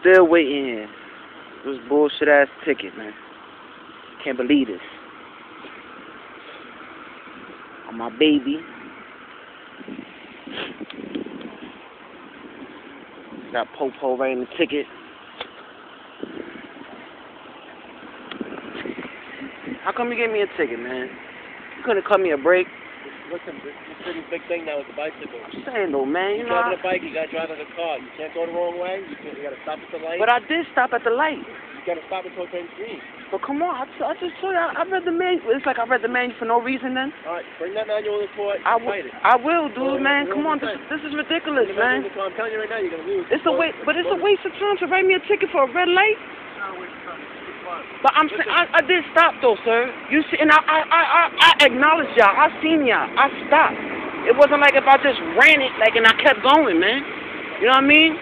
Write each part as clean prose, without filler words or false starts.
still waiting. This bullshit ass ticket, man. Can't believe this. On my baby. Got Popo right in the ticket. How come you gave me a ticket, man? You couldn't cut me a break. Listen, this pretty big thing now with the bicycle. I'm saying though, man, you know. You're driving a bike, you gotta drive like a car. You can't go the wrong way. You gotta stop at the light. But I did stop at the light. You gotta stop at turn green. But come on, I just told you, I read the manual. It's like I read the manual for no reason then. All right, bring that manual report. I will, dude, man. Come on, this is ridiculous, man. I'm telling you right now, you're gonna lose. It's a waste, but it's a waste of time to write me a ticket for a red light. But I'm saying, I did stop though, sir. You see, and I acknowledge y'all. I seen y'all. I stopped. It wasn't like if I just ran it, like, and I kept going, man. You know what I mean?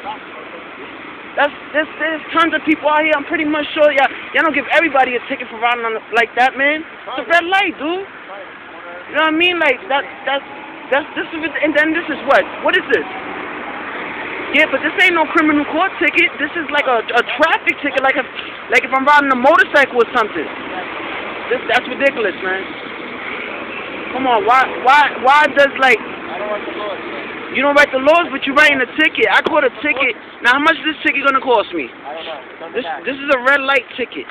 There's tons of people out here. I'm pretty much sure y'all don't give everybody a ticket for riding on the, like that, man. It's a red light, dude. You know what I mean? Like this is, and then this is what? What is this? Yeah, but this ain't no criminal court ticket. This is like a traffic ticket, like if I'm riding a motorcycle or something. That's ridiculous, man. Come on, why does like? I don't write the laws. Man. You don't write the laws, but you're writing a ticket. I caught a ticket. Now, how much is this ticket gonna cost me? I don't know. This is a red light ticket.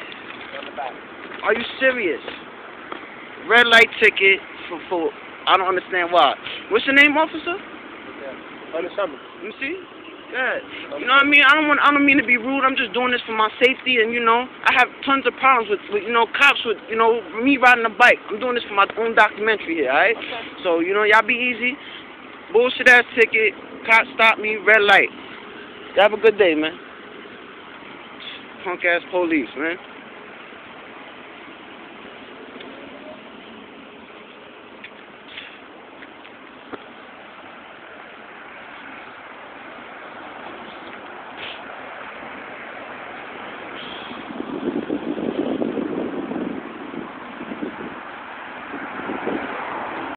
Are you serious? Red light ticket for I don't understand why. What's your name, officer? Let me see. God. You know what I mean? I don't mean to be rude. I'm just doing this for my safety, and you know, I have tons of problems with you know, cops with, you know, me riding a bike. I'm doing this for my own documentary here, alright? Okay. So, you know, y'all be easy. Bullshit ass ticket, cop stop me, red light. Y'all have a good day, man. Punk ass police, man.